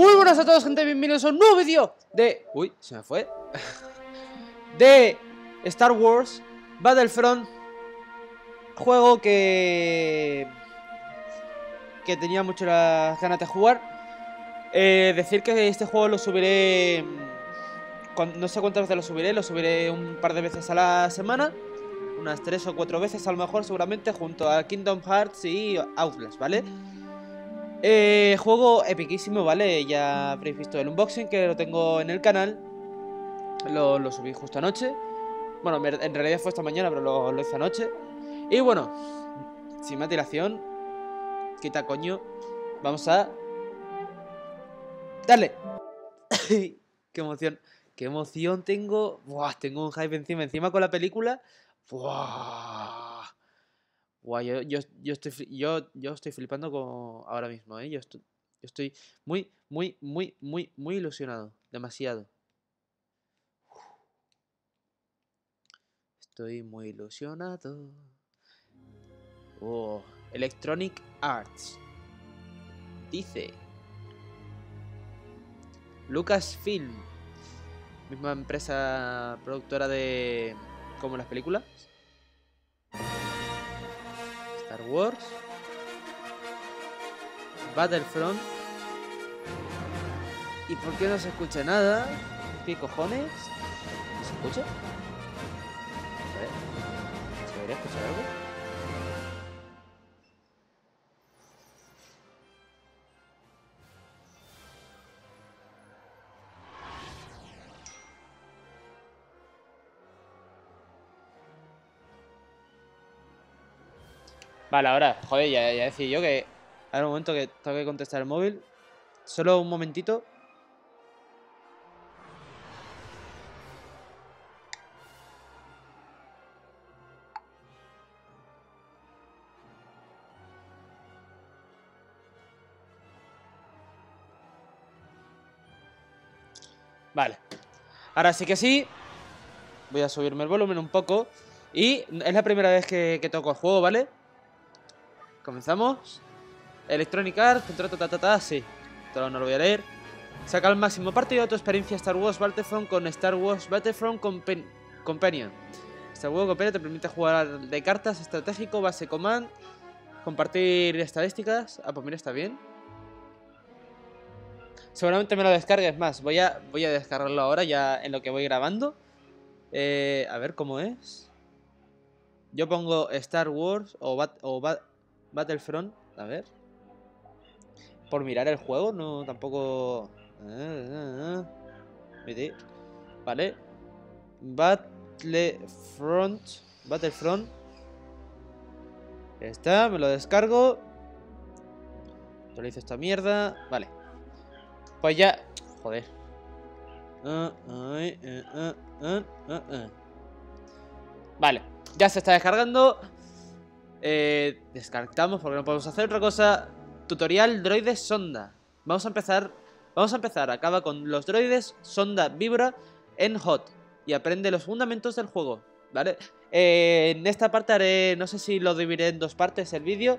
Muy buenas a todos, gente, bienvenidos a un nuevo vídeo de... Uy, se me fue. De Star Wars Battlefront. Juego que tenía muchas ganas de jugar. Decir que este juego lo subiré... No sé cuántas veces lo subiré un par de veces a la semana. Unas 3 o 4 veces a lo mejor, seguramente, junto a Kingdom Hearts y Outlast, ¿vale? Juego epiquísimo, ¿vale? Ya habréis visto el unboxing que lo tengo en el canal. Lo subí justo anoche. Bueno, en realidad fue esta mañana, pero lo hice anoche. Y bueno, sin más dilación, quita coño, vamos a... ¡Dale! ¡Qué emoción! ¡Qué emoción tengo! ¡Buah! Tengo un hype encima con la película. ¡Buah! Wow, yo estoy flipando ahora mismo, ¿eh? Yo estoy muy, muy, muy, muy, muy ilusionado. Demasiado. Estoy muy ilusionado. Oh, Electronic Arts. Dice. Lucasfilm. Misma empresa productora de... como las películas. Star Wars Battlefront. ¿Y por qué no se escucha nada? ¿Qué cojones? ¿No se escucha? A ver, ¿se debería escuchar algo? Vale, ahora, joder, ya decía yo que... Ahora un momento que tengo que contestar el móvil. Solo un momentito. Vale. Ahora sí que sí. Voy a subirme el volumen un poco. Y es la primera vez que toco el juego, ¿vale? Comenzamos. Electronic Arts, contrato, sí. Todo no lo voy a leer. Saca al máximo partido de tu experiencia Star Wars Battlefront con Star Wars Battlefront Companion. Este juego Companion te permite jugar de cartas, estratégico, base command, compartir estadísticas. Ah, pues mira, está bien. Seguramente me lo descargues más. Voy a descargarlo ahora ya en lo que voy grabando. A ver cómo es. Yo pongo Star Wars Battlefront, a ver. Por mirar el juego, no, tampoco... Vale. Battlefront. Ya está, me lo descargo. Actualizo esta mierda. Vale. Pues ya... Joder. Vale, ya se está descargando. Descartamos porque no podemos hacer otra cosa. Tutorial droides sonda. Vamos a empezar. Acaba con los droides sonda vibra en Hoth y aprende los fundamentos del juego, ¿vale? En esta parte haré, no sé si lo dividiré en 2 partes el vídeo,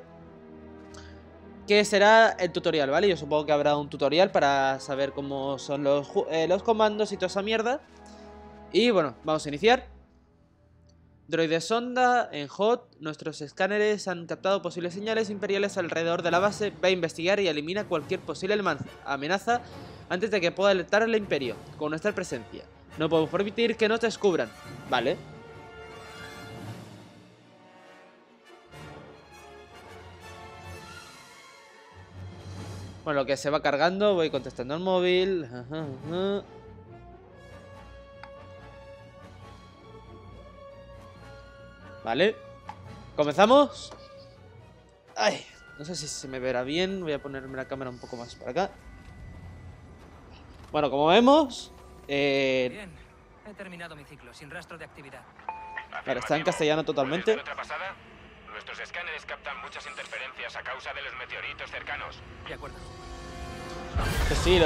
que será el tutorial, ¿vale? Yo supongo que habrá un tutorial para saber cómo son los comandos y toda esa mierda. Y bueno, vamos a iniciar. Droides sonda en Hoth. Nuestros escáneres han captado posibles señales imperiales alrededor de la base. Ve a investigar y elimina cualquier posible amenaza antes de que pueda alertar al imperio con nuestra presencia. No podemos permitir que nos descubran. Vale. Bueno, lo que se va cargando, voy contestando al móvil. Vale, comenzamos. Ay, no sé si se me verá bien. Voy a ponerme la cámara un poco más para acá. Bueno, como vemos, bien, he terminado mi ciclo sin rastro de actividad. Pero está en castellano totalmente. Nuestros escáneres captan muchas interferencias a causa de los meteoritos cercanos. De acuerdo. Eso sí,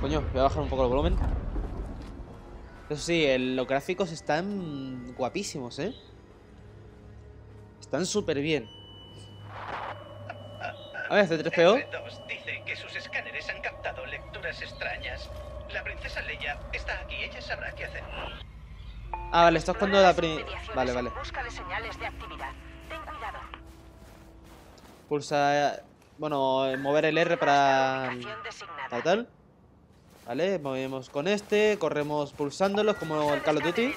coño, voy a bajar un poco el volumen. Eso sí, los gráficos están guapísimos, ¿eh? Están súper bien. A ver, C3PO. Dicen que sus escáneres han captado criaturas extrañas. La princesa Leia está aquí, ella sabrá qué hacer. Ah, vale, esto es cuando la princesa... Vale, vale. Pulsa... Bueno, mover el R para... Tal, tal. Vale, movemos con este, corremos pulsándolos como el Call of Duty.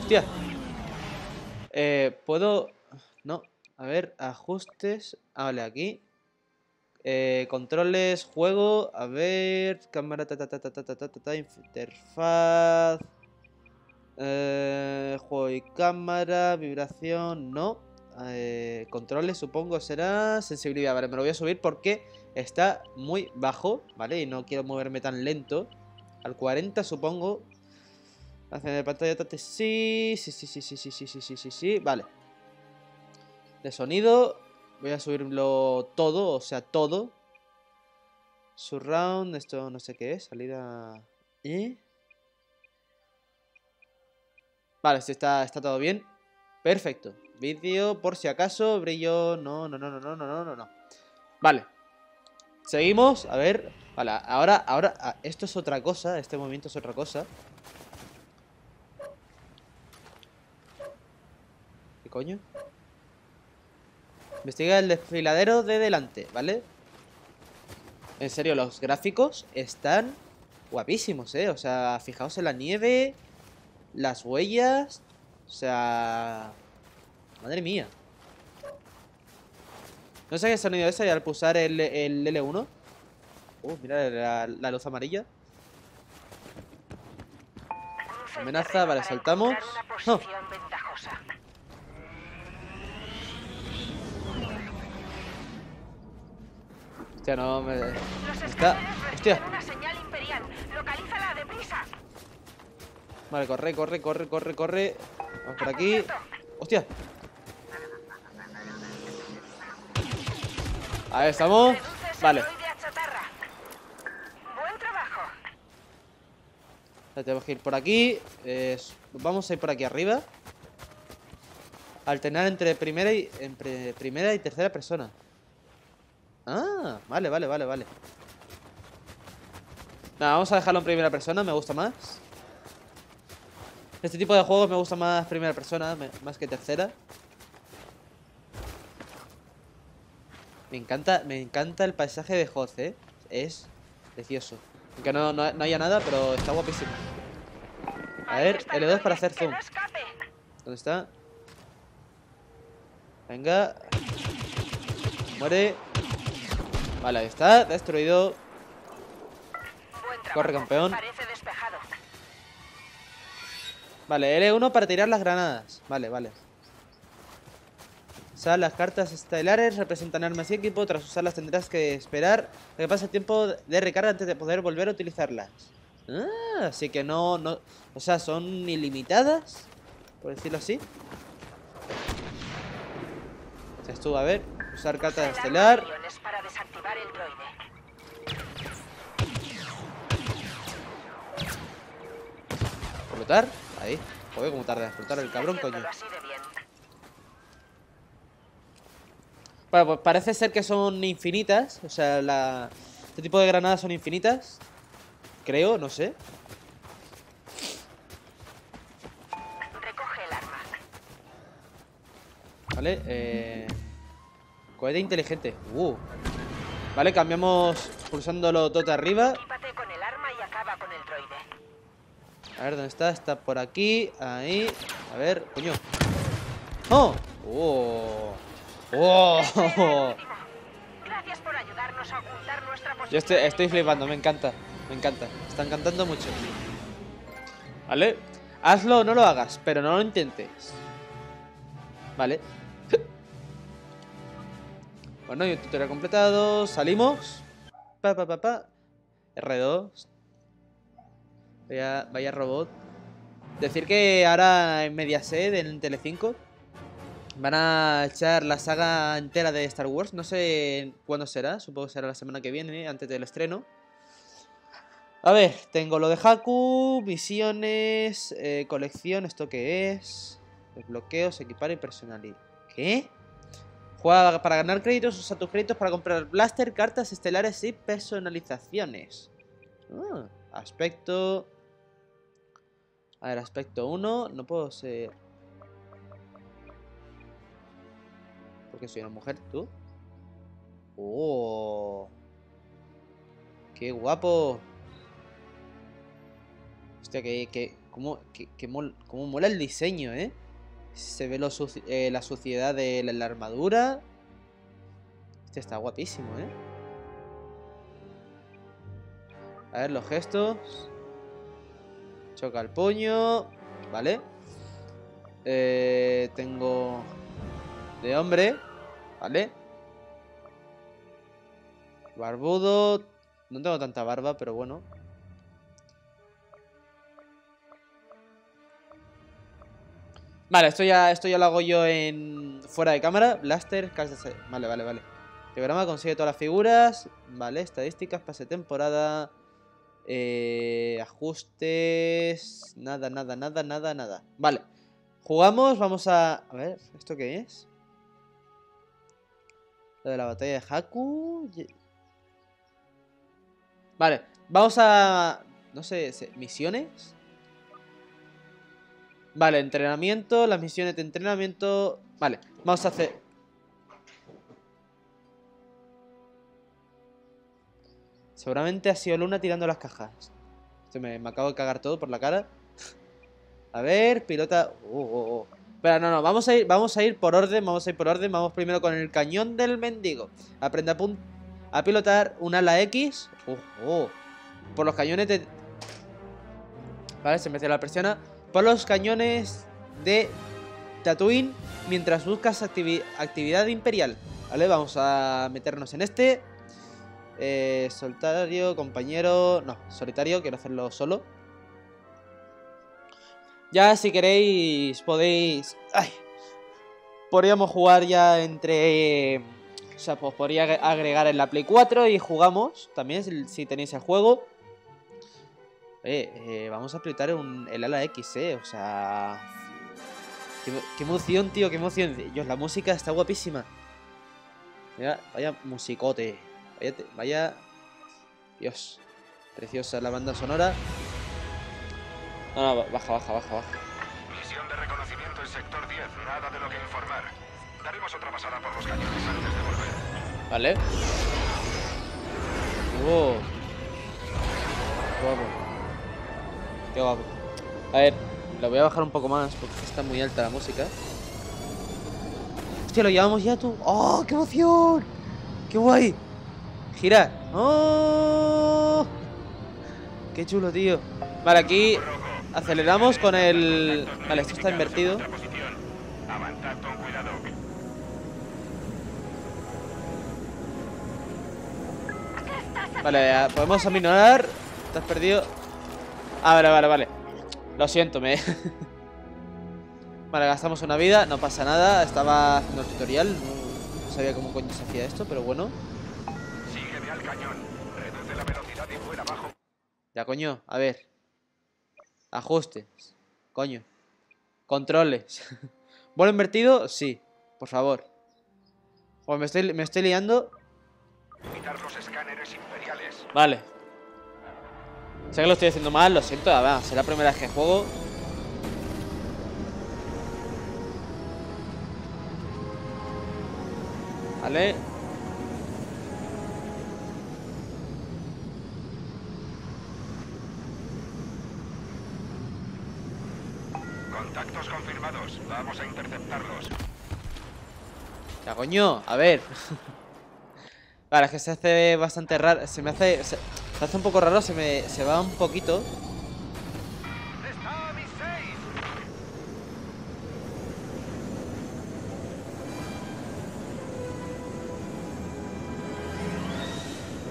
Hostia. Puedo... No, a ver, ajustes. Ah, vale, aquí. Controles, juego. A ver, cámara, interfaz. Juego y cámara, vibración, no. Controles, supongo, será sensibilidad. Vale, me lo voy a subir porque está muy bajo, ¿vale? Y no quiero moverme tan lento. Al 40, supongo. Acción de pantalla, sí, sí, sí, sí, sí, sí, sí, sí, sí, sí, sí. Vale. De sonido, voy a subirlo todo, o sea, todo. Surround, esto no sé qué es, salida... Vale, esto está todo bien. Perfecto. Vídeo, por si acaso, brillo... No. Vale. Seguimos, a ver... Vale, ahora... Esto es otra cosa, este movimiento es otra cosa. ¿Qué coño? Investiga el desfiladero de delante, ¿vale? En serio, los gráficos están guapísimos, ¿eh? O sea, fijaos en la nieve, las huellas... O sea... Madre mía. No sé qué sonido es al pulsar el L1. Mira la luz amarilla. Amenaza, vale, saltamos. ¡Oh! Hostia, no me... Está... Hostia. Vale, corre. Vamos por aquí. Hostia. Ahí estamos. Vale. Tenemos que ir por aquí. Vamos a ir por aquí arriba. Alternar entre primera y tercera persona. Ah, vale. Nada, vamos a dejarlo en primera persona, me gusta más. Este tipo de juegos me gusta más primera persona, más que tercera. Me encanta el paisaje de Hoth, ¿eh? Es precioso. Aunque no haya nada, pero está guapísimo. A ver, L2 para hacer zoom. ¿Dónde está? Venga. Muere. Vale, ahí está, destruido. Corre, campeón. Vale, L1 para tirar las granadas. Vale. Usar las cartas estelares representan armas y equipo. Tras usarlas tendrás que esperar a que pase el tiempo de recarga antes de poder volver a utilizarlas. Ah, así que no... O sea, son ilimitadas, por decirlo así. Estuvo, a ver. Usar carta estelar. Explotar. Ahí. Joder, como tarda en explotar el cabrón, coño. Bueno, pues parece ser que son infinitas. O sea, este tipo de granadas son infinitas. Creo, no sé. Recoge el arma. Vale, cohete inteligente. Vale, cambiamos pulsándolo todo arriba. Equípate con el arma y acaba con el droide. A ver, ¿dónde está? Está por aquí. Ahí. A ver, coño. ¡Oh! ¡Oh! Gracias por ayudarnos a ocultar nuestra posición. Yo estoy flipando, me encanta. Está encantando mucho. ¿Vale? Hazlo o no lo hagas, pero no lo intentes. Vale. Bueno, y el tutorial completado. Salimos. R2. Vaya robot. Decir que ahora en media sed, en Tele5. Van a echar la saga entera de Star Wars. No sé cuándo será. Supongo que será la semana que viene, antes del estreno. A ver, tengo lo de Jakku, misiones, colección, ¿esto qué es? Desbloqueos, equipar y personalizar. ¿Qué? Juega para ganar créditos, usa tus créditos para comprar blaster, cartas estelares y personalizaciones. Aspecto... A ver, aspecto 1. No puedo ser... Porque soy una mujer, ¿tú? ¡Oh! ¡Qué guapo! Hostia, cómo mola el diseño, ¿eh? Se ve la suciedad de la armadura. Este está guapísimo, ¿eh? A ver, los gestos. Choca el puño. Vale. Tengo... De hombre. Vale. Barbudo. No tengo tanta barba, pero bueno. Vale, esto ya lo hago yo en... Fuera de cámara. Blaster, cartas... Vale, vale, vale. Programa consigue todas las figuras. Vale, estadísticas, pase temporada. Ajustes... Nada. Vale. Jugamos, vamos a... A ver, ¿esto qué es? Lo de la batalla de Jakku... Vale, vamos a... No sé, misiones... Vale, entrenamiento, las misiones de entrenamiento... Vale, vamos a hacer... Seguramente ha sido Luna tirando las cajas. Esto me acabo de cagar todo por la cara. A ver, pilota... Espera, no, vamos a ir por orden, Vamos primero con el cañón del mendigo. Aprende a pilotar un ala X. Por los cañones de... Vale, se me hace la presión. Por los cañones de Tatooine mientras buscas actividad imperial. Vale, vamos a meternos en este. Solitario, compañero... No, solitario, quiero hacerlo solo. Ya si queréis podéis... Ay, podríamos jugar ya entre... O sea, pues podría agregar en la Play 4 y jugamos también si tenéis el juego. Vamos a apretar el ala X, o sea... Qué emoción, tío, qué emoción. Dios, la música está guapísima. Mira, vaya musicote. Vaya... Dios. Preciosa la banda sonora. No, baja. Misión de reconocimiento en sector 10. Nada de lo que informar. Daremos otra pasada por los cañones antes de volver. Vale. Wow. Guapo. Qué guapo. A ver, la voy a bajar un poco más porque está muy alta la música. Hostia, lo llevamos ya tú. ¡Oh, qué emoción! ¡Qué guay! Gira. ¡Oh! ¡Qué chulo, tío! Vale, aquí aceleramos con el... Vale, esto está invertido. Vale, podemos aminorar. Estás perdido. Ah, vale. Lo siento, Vale, gastamos una vida, no pasa nada. Estaba haciendo el tutorial. No sabía cómo coño se hacía esto, pero bueno. Sígueme al cañón. Reduce la velocidad y vuela abajo. Ya, coño, a ver. Ajustes. Coño. Controles. ¿Vuelo invertido? Sí. Por favor. Pues me estoy liando. Evitar los escáneres imperiales. Vale. Sé que lo estoy haciendo mal, lo siento, además, será la primera vez que juego. Vale. Contactos confirmados, vamos a interceptarlos. Ya, coño, a ver. Vale, es que se hace bastante raro. Se hace un poco raro, se va un poquito.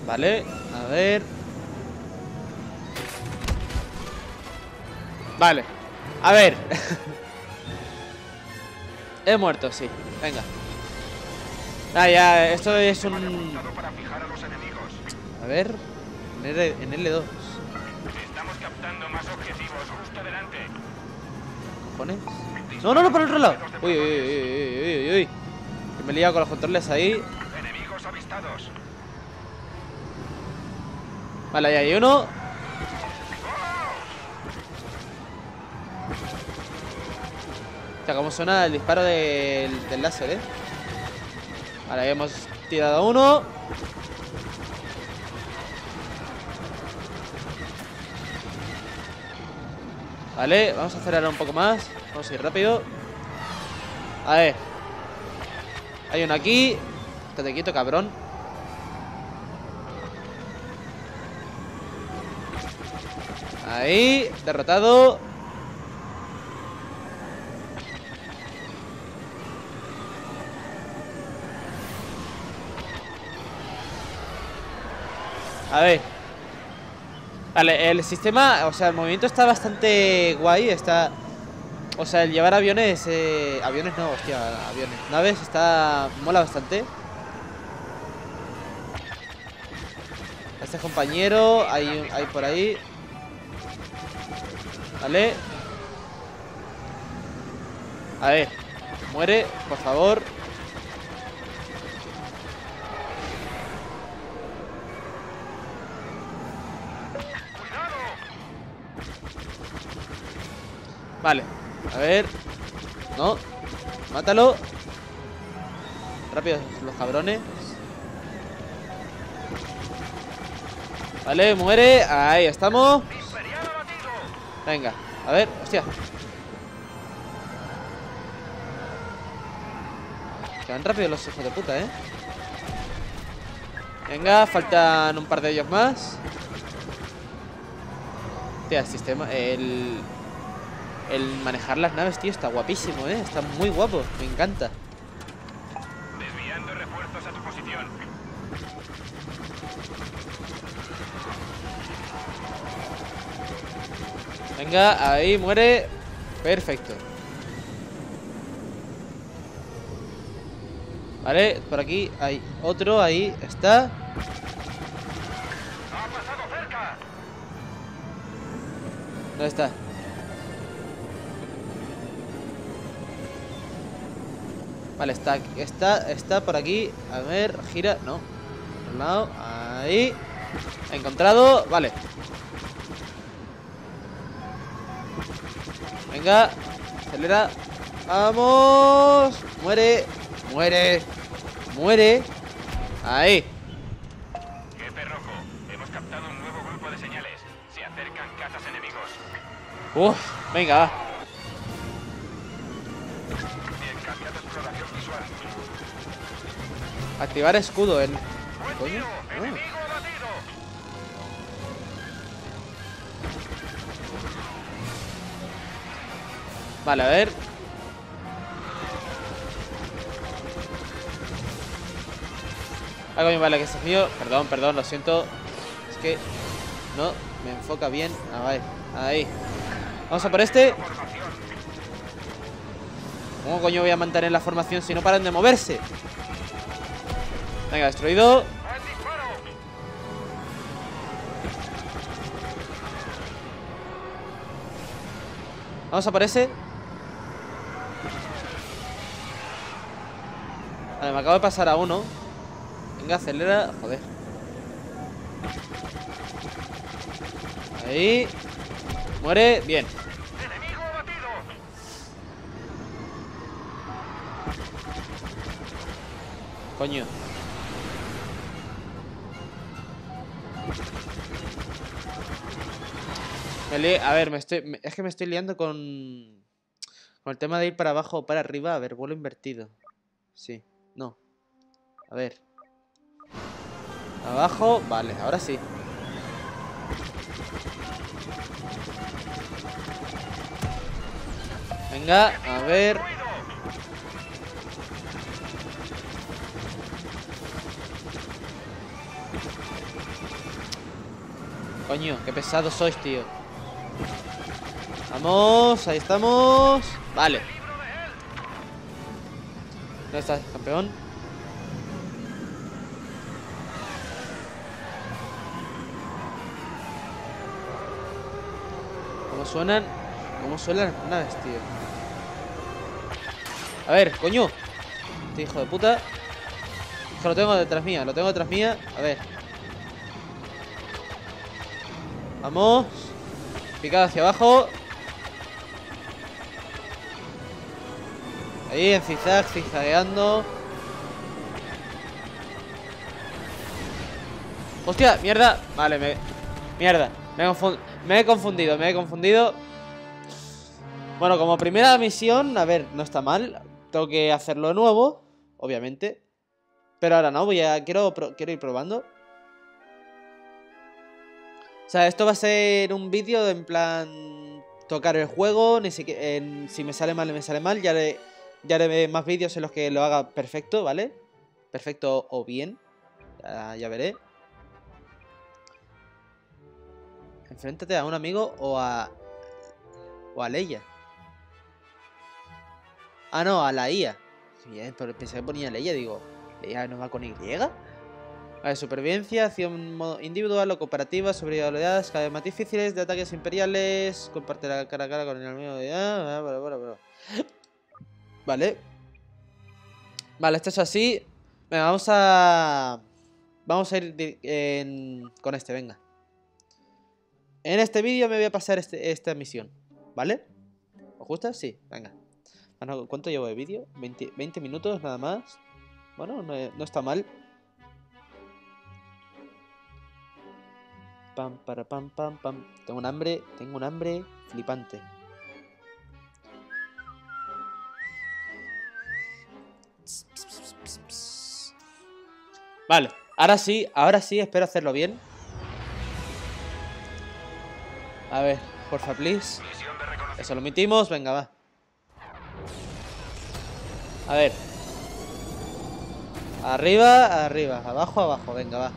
Vale, a ver. Vale, a ver. He muerto, sí, venga. Ya, esto es un... A ver... En L2. Estamos captando más objetivos justo delante. ¿Cojones? No, por el otro lado. Uy. Que me he liado con los controles ahí. Enemigos avistados. Vale, ahí hay uno. O sea, como suena el disparo del láser, Vale, ahí hemos tirado uno. Vale, vamos a acelerar un poco más. Vamos a ir rápido. A ver. Hay uno aquí. Estate quieto, cabrón. Ahí, derrotado. A ver. Vale, el sistema, o sea, el movimiento está bastante guay. Está... O sea, el llevar aviones... aviones no, hostia, aviones. Naves está... mola bastante. Este compañero, hay por ahí. Vale. A ver. Muere, por favor. Vale, a ver. No, mátalo. Rápido los cabrones. Vale, muere, ahí estamos. Venga, a ver, hostia. Que van rápido los hijos de puta, Venga, faltan un par de ellos más. Hostia, el sistema, el manejar las naves, tío, está guapísimo, Está muy guapo, me encanta. Desviando refuerzos a tu posición. Venga, ahí muere. Perfecto. Vale, por aquí hay otro, ahí está. Ha pasado cerca. ¿Dónde está? Vale, está por aquí. A ver, gira, no. Por un lado, ahí. Encontrado, vale. Venga, acelera. Vamos. Muere, muere, muere. Ahí. Jefe rojo, hemos captado un nuevo grupo de señales. Se acercan cazas enemigos. Uf, venga, va. Activar escudo en... ¿Coño? Oh. Vale, a ver. Ah, coño, vale, que es mío. Perdón, perdón, lo siento. Es que... No, me enfoca bien. Ah, vale, ahí. Vamos a por este. ¿Cómo coño voy a mantener la formación si no paran de moverse? Venga, destruido. Vamos a por ese. Vale, me acabo de pasar a uno. Venga, acelera. Joder. Ahí. Muere. Bien. Coño. A ver, es que me estoy liando con el tema de ir para abajo o para arriba. A ver, vuelo invertido. Sí, no. A ver. Abajo, vale, ahora sí. Venga, a ver. Coño, qué pesados sois, tío. Vamos, ahí estamos. Vale. ¿Dónde estás, campeón? ¿Cómo suenan? ¿Cómo suenan las naves, tío? A ver, coño. Este hijo de puta. Yo lo tengo detrás mía, lo tengo detrás mía. A ver. Vamos. Picada hacia abajo. Ahí en zigzag, zigzagueando. Hostia, mierda. Vale, me... Mierda. Me he confundido. Bueno, como primera misión, a ver, no está mal. Tengo que hacerlo de nuevo, obviamente. Pero ahora no, quiero ir probando. O sea, esto va a ser un vídeo en plan... Tocar el juego, ni siquiera... si me sale mal, ya haré más vídeos en los que lo haga perfecto, ¿vale? Perfecto o bien. Ya veré. Enfréntate a un amigo o a Leia. Ah, no, a la IA. Bien, pero pensé que ponía Leia, digo... ¿Leia no va con Y? A ver, supervivencia, acción individual o cooperativa, sobrevivabilidad, cada vez más difíciles, de ataques imperiales, comparte la cara a cara con el enemigo... Vale. Vale, esto es así. Venga, vamos a... Vamos a ir con este, venga. En este vídeo me voy a pasar esta misión, ¿vale? ¿Os gusta? Sí, venga. ¿Cuánto llevo de vídeo? 20 minutos nada más. Bueno, no está mal. Pam, para, pam, pam, pam. Tengo un hambre flipante. Vale, ahora sí, espero hacerlo bien. A ver, porfa, please. Eso lo omitimos, venga, va. A ver. Arriba, arriba. Abajo, abajo. Venga, va.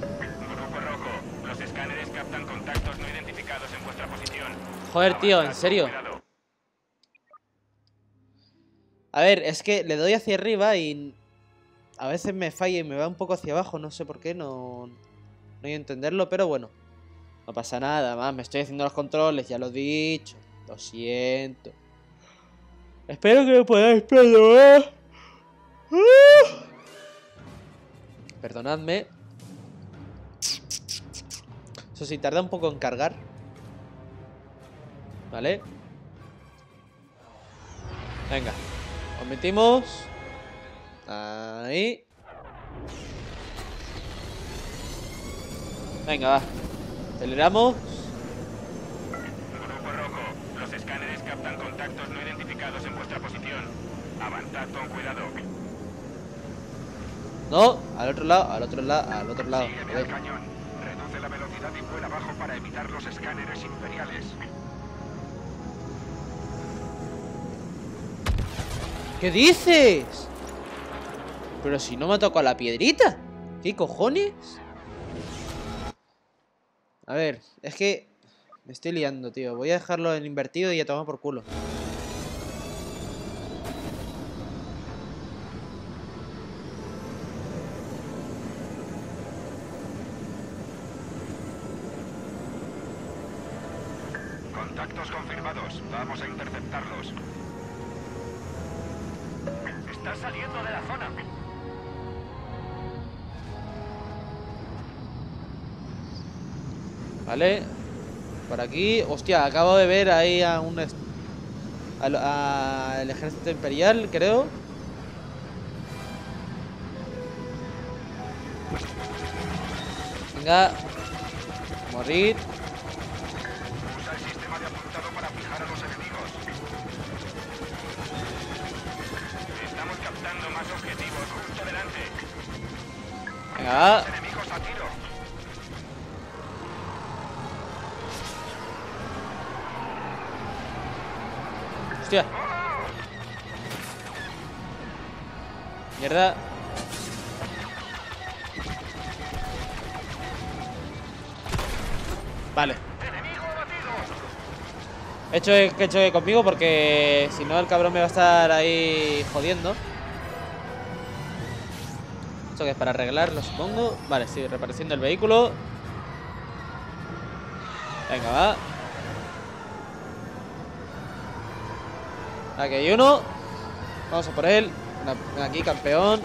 Grupo rojo. Los escáneres captan contactos no identificados en vuestra posición. Joder, tío, ¿en serio? A ver, es que le doy hacia arriba y... A veces me falla y me va un poco hacia abajo. No sé por qué, no voy a entenderlo, pero bueno. No pasa nada, más. Me estoy haciendo los controles, ya lo he dicho. Lo siento. Espero que me podáis perdonar. Perdonadme. Eso sí, tarda un poco en cargar. Vale. Venga. Os metimos. Ahí. Venga, va. Aceleramos. Grupo rojo. Los escáneres captan contactos no identificados en vuestra posición. Avanzad con cuidado. No, al otro lado. Sígueme al cañón. Reduce la velocidad y vuela abajo para evitar los escáneres imperiales. ¿Qué dices? Pero si no me ha tocado la piedrita. ¿Qué cojones? A ver, es que me estoy liando, tío. Voy a dejarlo en invertido y a tomar por culo. Contactos confirmados. Vamos a interceptarlos. Está saliendo de la zona. Vale, por aquí. Hostia, acabo de ver ahí a un... al ejército imperial, creo. Venga. Morir. Usa el sistema de apuntado para fijar a los enemigos. Estamos captando más objetivos justo delante. Venga. Enemigos a tiro. Hostia. Mierda. Vale. He hecho que choque conmigo porque si no el cabrón me va a estar ahí jodiendo. Esto que es para arreglarlo, supongo. Vale, sí, repareciendo el vehículo. Venga, va. Aquí hay uno. Vamos a por él. Ven aquí, campeón.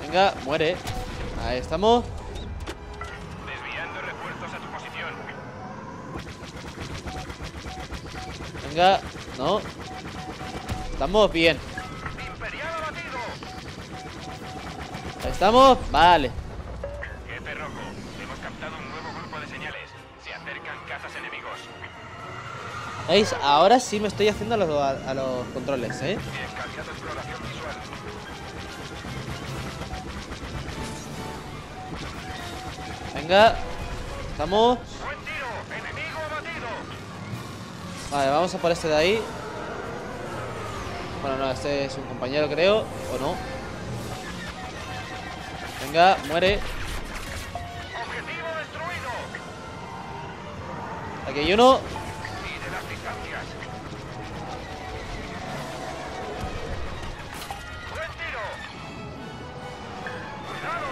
Venga, muere. Ahí estamos. Desviando refuerzos a tu posición. Venga, no. Estamos bien. Imperial abatido. Ahí estamos, vale. Jefe Rojo, hemos captado un nuevo grupo de señales. Se acercan cazas enemigos. ¿Veis? Ahora sí me estoy haciendo a los controles, ¿eh? Descargado exploración visual. Venga, estamos. Buen tiro, enemigo abatido. Vale, vamos a por este de ahí. Bueno, no, este es un compañero, creo. O no. Venga, muere. Objetivo destruido. Aquí hay uno. Buen tiro. Cuidado.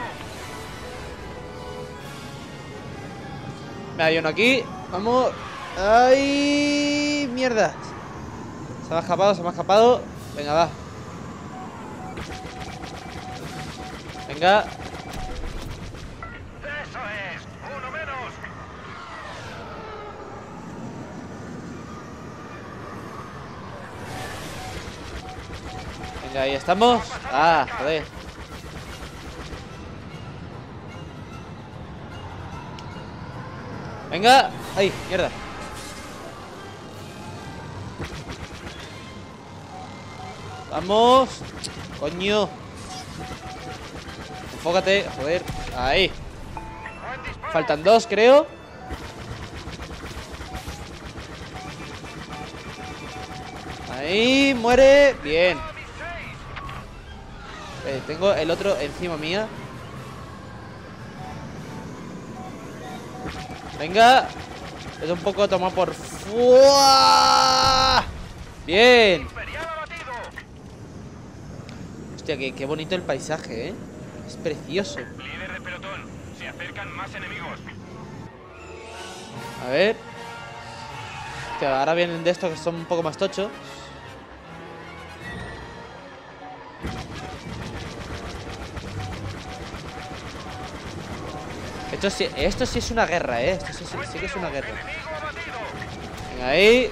Me hay uno aquí. Vamos. ¡Ay! Mierda. Se me ha escapado, se me ha escapado. Venga, va. Venga. Eso es, uno menos. Venga, ahí estamos. Ah, joder. Venga. Ay, mierda. Vamos. Coño. Enfócate, joder. Ahí. Faltan dos, creo. Ahí, muere. Bien. Tengo el otro encima mía. Venga. Es un poco tomar por fuá. Bien. Hostia, qué bonito el paisaje, ¿eh? Es precioso. Líder de pelotón, se acercan más enemigos. A ver. Hostia, ahora vienen de estos que son un poco más tochos. Esto sí es una guerra, ¿eh? Esto sí que es una guerra. Venga, ahí.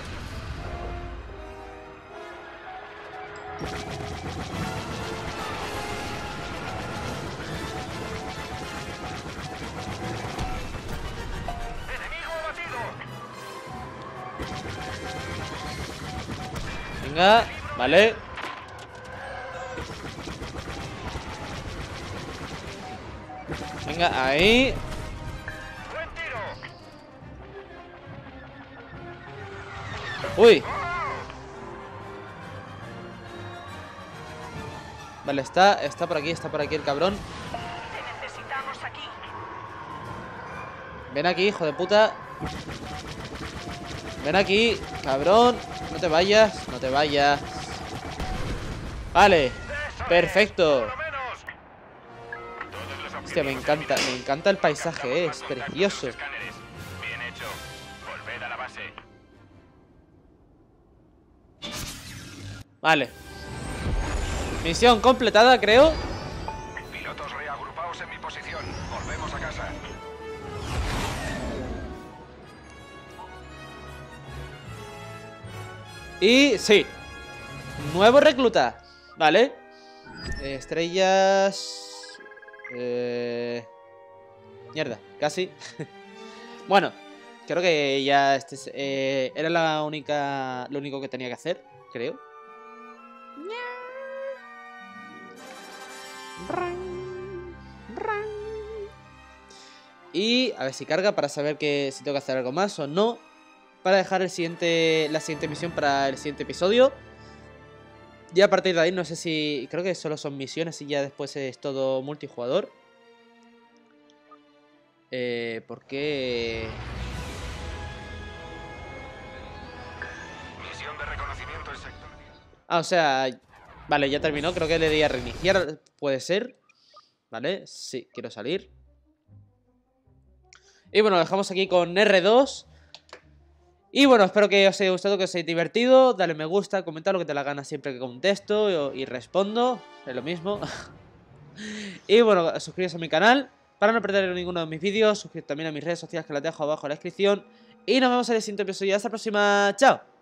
Venga, vale. Venga, ahí. Buen tiro. Uy. Vale, está por aquí el cabrón. Te necesitamos aquí. Ven aquí, hijo de puta. Ven aquí, cabrón. No te vayas, no te vayas. Vale, perfecto. Hostia, me encanta el paisaje, es precioso. Bien hecho. Volved a la base. Vale. Misión completada, creo. Pilotos reagrupados en mi posición. Volvemos a casa. Y sí. Nuevo recluta. Vale. Estrellas. Mierda, casi. Bueno, creo que ya este era lo único que tenía que hacer, creo. Y a ver si carga para saber que si tengo que hacer algo más o no. Para dejar la siguiente misión para el siguiente episodio. Y a partir de ahí no sé si... Creo que solo son misiones y ya después es todo multijugador. Porque... Misión de reconocimiento del sector. Ah, o sea... Vale, ya terminó. Creo que le di a reiniciar. Puede ser. Vale, sí, quiero salir. Y bueno, lo dejamos aquí con R2. Y bueno, espero que os haya gustado, que os haya divertido. Dale me gusta, comenta lo que te la gana siempre que contesto y respondo. Es lo mismo. Y bueno, suscribiros a mi canal para no perder ninguno de mis vídeos. Suscribiros también a mis redes sociales que las dejo abajo en la descripción. Y nos vemos en el siguiente episodio. Hasta la próxima. ¡Chao!